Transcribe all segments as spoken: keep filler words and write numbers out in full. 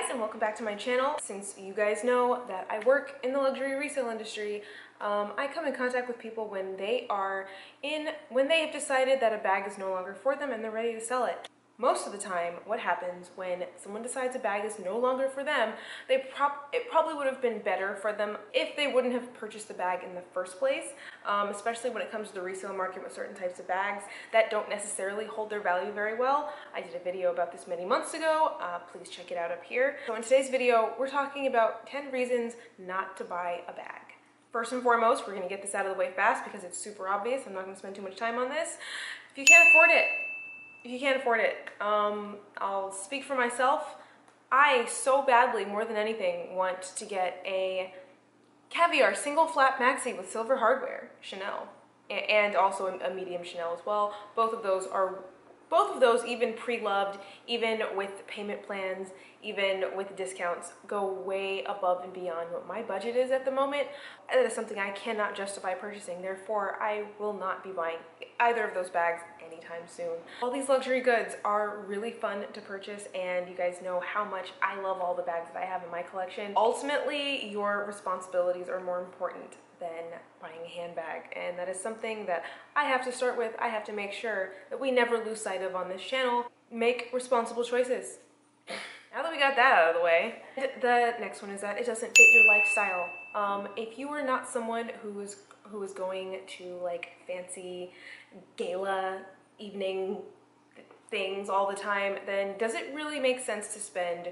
guys, and welcome back to my channel. Since you guys know that I work in the luxury resale industry, um, I come in contact with people when they are in, when they have decided that a bag is no longer for them and they're ready to sell it. Most of the time, what happens when someone decides a bag is no longer for them, they prop it probably would have been better for them if they wouldn't have purchased the bag in the first place, um, especially when it comes to the resale market with certain types of bags that don't necessarily hold their value very well. I did a video about this many months ago. Uh, please check it out up here. So in today's video, we're talking about ten reasons not to buy a bag. First and foremost, we're going to get this out of the way fast because it's super obvious. I'm not going to spend too much time on this. If you can't afford it, If you can't afford it, um, I'll speak for myself. I so badly, more than anything, want to get a caviar single flap maxi with silver hardware, Chanel, and also a medium Chanel as well. Both of those are, both of those, even pre-loved, even with payment plans, even with discounts, go way above and beyond what my budget is at the moment. That is something I cannot justify purchasing. Therefore, I will not be buying either of those bags anytime soon. All these luxury goods are really fun to purchase, and you guys know how much I love all the bags that I have in my collection. Ultimately, your responsibilities are more important than buying a handbag, and that is something that I have to start with. I have to make sure that we never lose sight of on this channel. Make responsible choices. Now that we got that out of the way, the next one is that it doesn't fit your lifestyle. Um, if you are not someone who is who is going to like fancy gala evening things all the time, then does it really make sense to spend,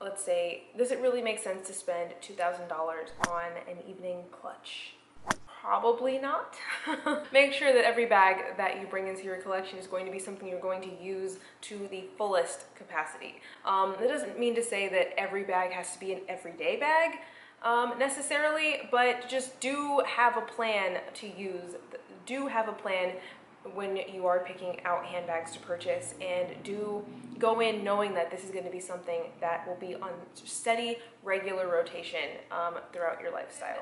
let's say, does it really make sense to spend two thousand dollars on an evening clutch? Probably not. Make sure that every bag that you bring into your collection is going to be something you're going to use to the fullest capacity. Um, that doesn't mean to say that every bag has to be an everyday bag um, necessarily, but just do have a plan to use, do have a plan when you are picking out handbags to purchase, and do go in knowing that this is going to be something that will be on steady, regular rotation um, throughout your lifestyle.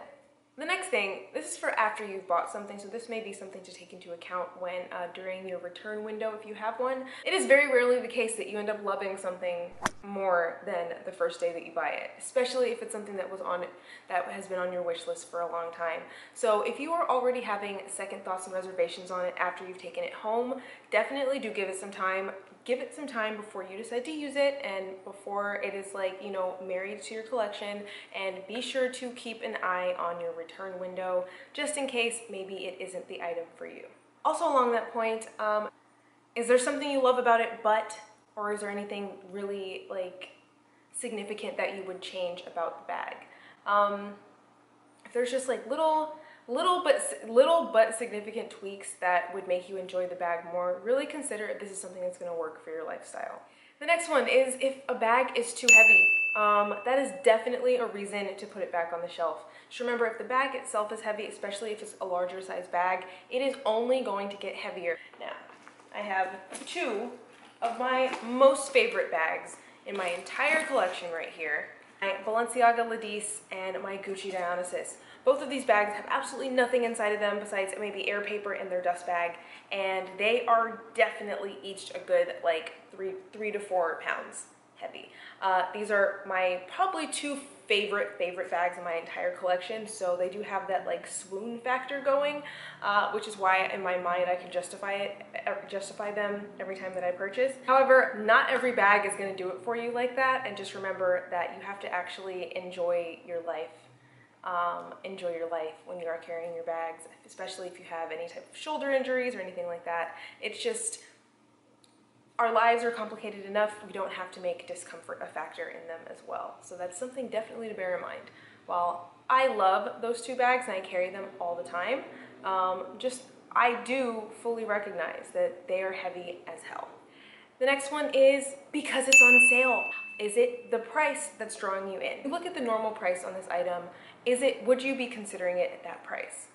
The next thing, this is for after you've bought something, so this may be something to take into account when uh, during your return window if you have one. It is very rarely the case that you end up loving something more than the first day that you buy it, especially if it's something that was on that has been on your wish list for a long time. So if you are already having second thoughts and reservations on it after you've taken it home, definitely do give it some time. Give it some time before you decide to use it and before it is, like, you know, married to your collection, and be sure to keep an eye on your return window just in case maybe it isn't the item for you. Also along that point, um, is there something you love about it but, or is there anything really like significant that you would change about the bag? Um, if there's just like little Little but little but significant tweaks that would make you enjoy the bag more, really consider if this is something that's going to work for your lifestyle. The next one is if a bag is too heavy. Um, that is definitely a reason to put it back on the shelf. Just remember, if the bag itself is heavy, especially if it's a larger size bag, it is only going to get heavier. Now, I have two of my most favorite bags in my entire collection right here. My Balenciaga Le Dix and my Gucci Dionysus. Both of these bags have absolutely nothing inside of them besides maybe air paper in their dust bag, and they are definitely each a good like three three to four pounds heavy. Uh, these are my probably two favorite favorite bags in my entire collection, so they do have that like swoon factor going, uh, which is why in my mind I can justify it, justify them every time that I purchase. However, not every bag is going to do it for you like that, and just remember that you have to actually enjoy your life. Um, enjoy your life when you are carrying your bags, especially if you have any type of shoulder injuries or anything like that. It's just, our lives are complicated enough, we don't have to make discomfort a factor in them as well. So that's something definitely to bear in mind. While I love those two bags and I carry them all the time, um, just I do fully recognize that they are heavy as hell. The next one is because it's on sale. Is it the price that's drawing you in? Look at the normal price on this item. Is it, would you be considering it at that price?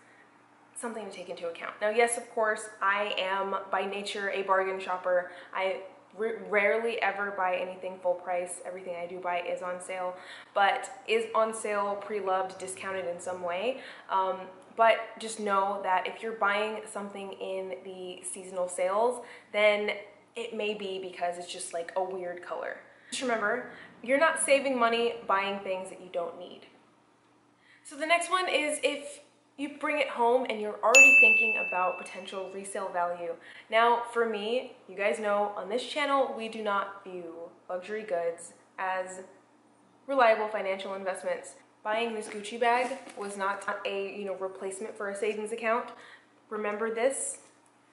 Something to take into account. Now, yes, of course, I am by nature a bargain shopper. I rarely ever buy anything full price. Everything I do buy is on sale, but is on sale, pre-loved, discounted in some way. Um, but just know that if you're buying something in the seasonal sales, then it may be because it's just like a weird color. Just remember, You're not saving money buying things that you don't need. So the next one is if you bring it home and you're already thinking about potential resale value. Now, for me, you guys know on this channel, we do not view luxury goods as reliable financial investments. Buying this Gucci bag was not a, you know, replacement for a savings account. Remember this.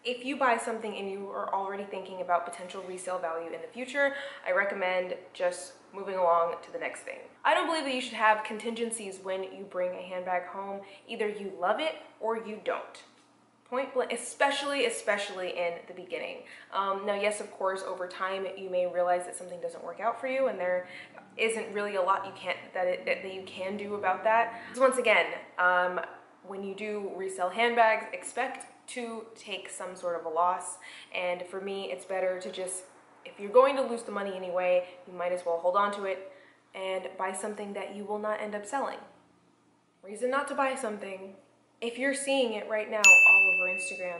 If you buy something and you are already thinking about potential resale value in the future, I recommend just moving along to the next thing. I don't believe that you should have contingencies when you bring a handbag home. Either you love it or you don't. Point blank, especially, especially in the beginning. Um, now, yes, of course, over time, you may realize that something doesn't work out for you and there isn't really a lot you can't, that, it, that you can do about that. So once again, um, when you do resell handbags, expect to take some sort of a loss, and for me it's better to just, if you're going to lose the money anyway, you might as well hold on to it and buy something that you will not end up selling. Reason not to buy something, if you're seeing it right now all over Instagram,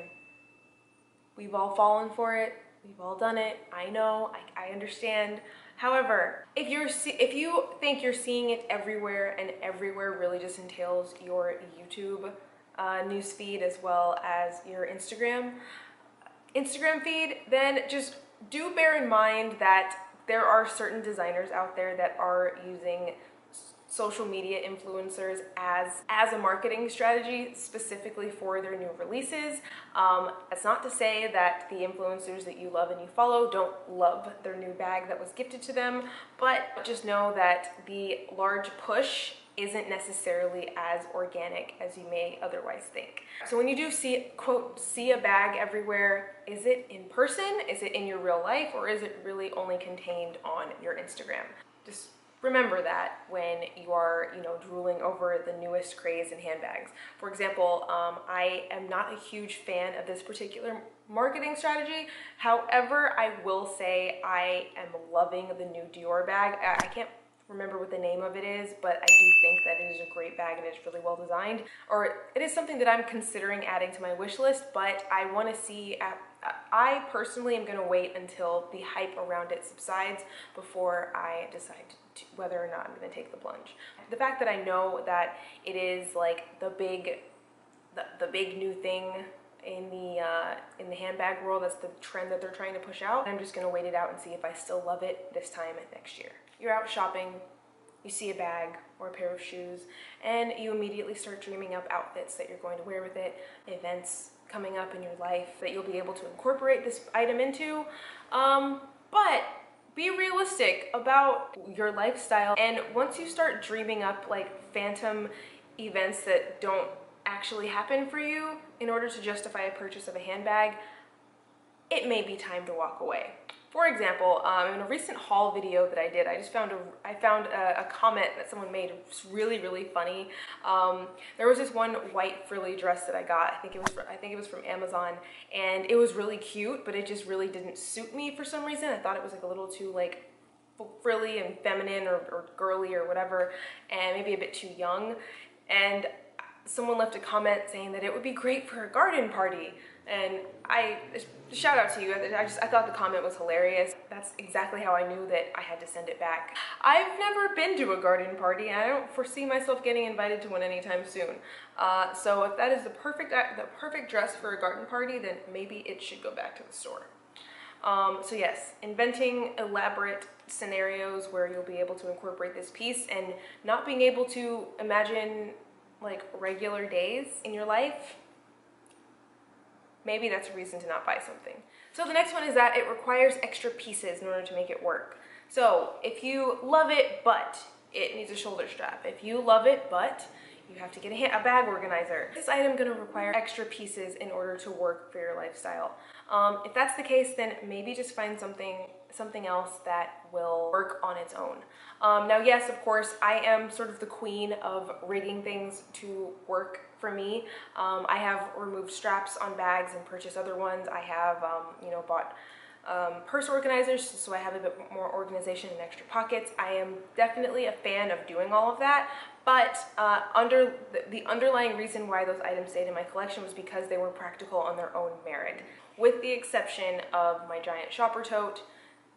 we've all fallen for it, we've all done it, I know, I, I understand. However, if you're if you think you're seeing it everywhere, and everywhere really just entails your YouTube Uh, news feed as well as your Instagram Instagram feed, then just do bear in mind that there are certain designers out there that are using social media influencers as as a marketing strategy specifically for their new releases. Um, that's not to say that the influencers that you love and you follow don't love their new bag that was gifted to them, but just know that the large push isn't necessarily as organic as you may otherwise think. So when you do see, quote, see a bag everywhere, is it in person? Is it in your real life? Or is it really only contained on your Instagram? Just remember that when you are, you know, drooling over the newest craze in handbags. For example, um, I am not a huge fan of this particular marketing strategy. However, I will say I am loving the new Dior bag. I, I can't remember what the name of it is, but I do think that it is a great bag and it's really well designed, or it is something that I'm considering adding to my wish list, but I want to see, I personally am going to wait until the hype around it subsides before I decide to, whether or not I'm going to take the plunge. The fact that I know that it is like the big the, the big new thing in the uh, in the handbag world, that's the trend that they're trying to push out, I'm just going to wait it out and see if I still love it this time next year. You're out shopping, you see a bag or a pair of shoes, and you immediately start dreaming up outfits that you're going to wear with it, events coming up in your life that you'll be able to incorporate this item into. Um, but be realistic about your lifestyle, and once you start dreaming up like phantom events that don't actually happen for you in order to justify a purchase of a handbag, it may be time to walk away. For example, um, in a recent haul video that I did, I just found a, I found a, a comment that someone made. It was really, really funny. Um, there was this one white frilly dress that I got. I think it was from, I think it was from Amazon, and it was really cute, but it just really didn't suit me for some reason. I thought it was like a little too like frilly and feminine or, or girly or whatever, and maybe a bit too young. And someone left a comment saying that it would be great for a garden party. And I, shout out to you, I just, I thought the comment was hilarious. That's exactly how I knew that I had to send it back. I've never been to a garden party, and I don't foresee myself getting invited to one anytime soon. Uh, so if that is the perfect, the perfect dress for a garden party, then maybe it should go back to the store. Um, so yes, inventing elaborate scenarios where you'll be able to incorporate this piece, and not being able to imagine like regular days in your life, maybe that's a reason to not buy something. So the next one is that it requires extra pieces in order to make it work. So if you love it, but it needs a shoulder strap. If you love it, but you have to get a, hand, a bag organizer. This item gonna require extra pieces in order to work for your lifestyle. Um, if that's the case, then maybe just find something something else that will work on its own. Um, now, yes, of course, I am sort of the queen of rigging things to work for me. Um, I have removed straps on bags and purchased other ones. I have, um, you know, bought um, purse organizers, so I have a bit more organization and extra pockets. I am definitely a fan of doing all of that, but uh, under the, the underlying reason why those items stayed in my collection was because they were practical on their own merit, with the exception of my giant shopper tote.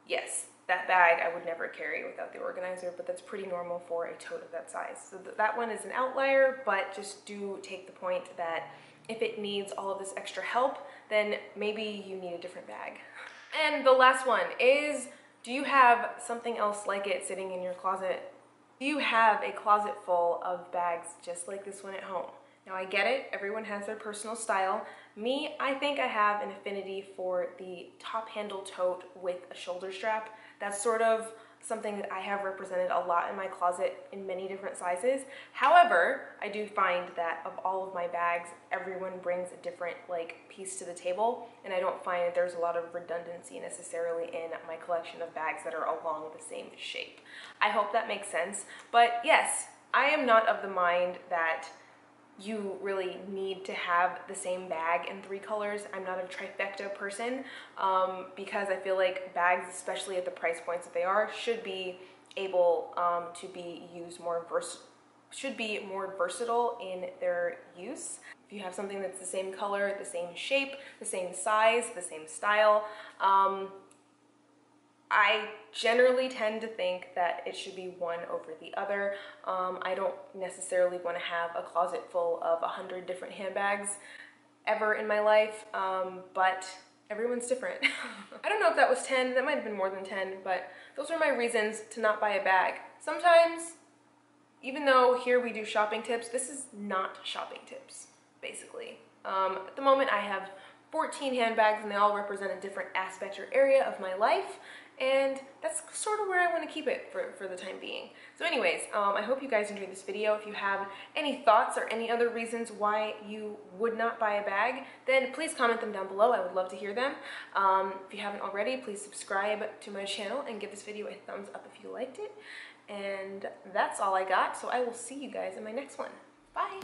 Yes, That bag I would never carry without the organizer, but that's pretty normal for a tote of that size. So th that one is an outlier, but just do take the point that if it needs all of this extra help, then maybe you need a different bag. And the last one is, do you have something else like it sitting in your closet? Do you have a closet full of bags just like this one at home? Now I get it, everyone has their personal style. Me, I think I have an affinity for the top handle tote with a shoulder strap. That's sort of something that I have represented a lot in my closet in many different sizes. However, I do find that of all of my bags, everyone brings a different like piece to the table, and I don't find that there's a lot of redundancy necessarily in my collection of bags that are along the same shape. I hope that makes sense, but yes, I am not of the mind that you really need to have the same bag in three colors. I'm not a trifecta person um, because I feel like bags, especially at the price points that they are, should be able um, to be used more vers- should be more versatile in their use. If you have something that's the same color, the same shape, the same size, the same style, um, I generally tend to think that it should be one over the other. Um, I don't necessarily want to have a closet full of a hundred different handbags ever in my life, um, but everyone's different. I don't know if that was ten, that might have been more than ten, but those are my reasons to not buy a bag. Sometimes, even though here we do shopping tips, this is not shopping tips, basically. Um, at the moment I have fourteen handbags and they all represent a different aspect or area of my life. And that's sort of where I want to keep it for, for the time being. So anyways, um, I hope you guys enjoyed this video. If you have any thoughts or any other reasons why you would not buy a bag, then please comment them down below. I would love to hear them. Um, if you haven't already, please subscribe to my channel and give this video a thumbs up if you liked it. And that's all I got. So I will see you guys in my next one. Bye.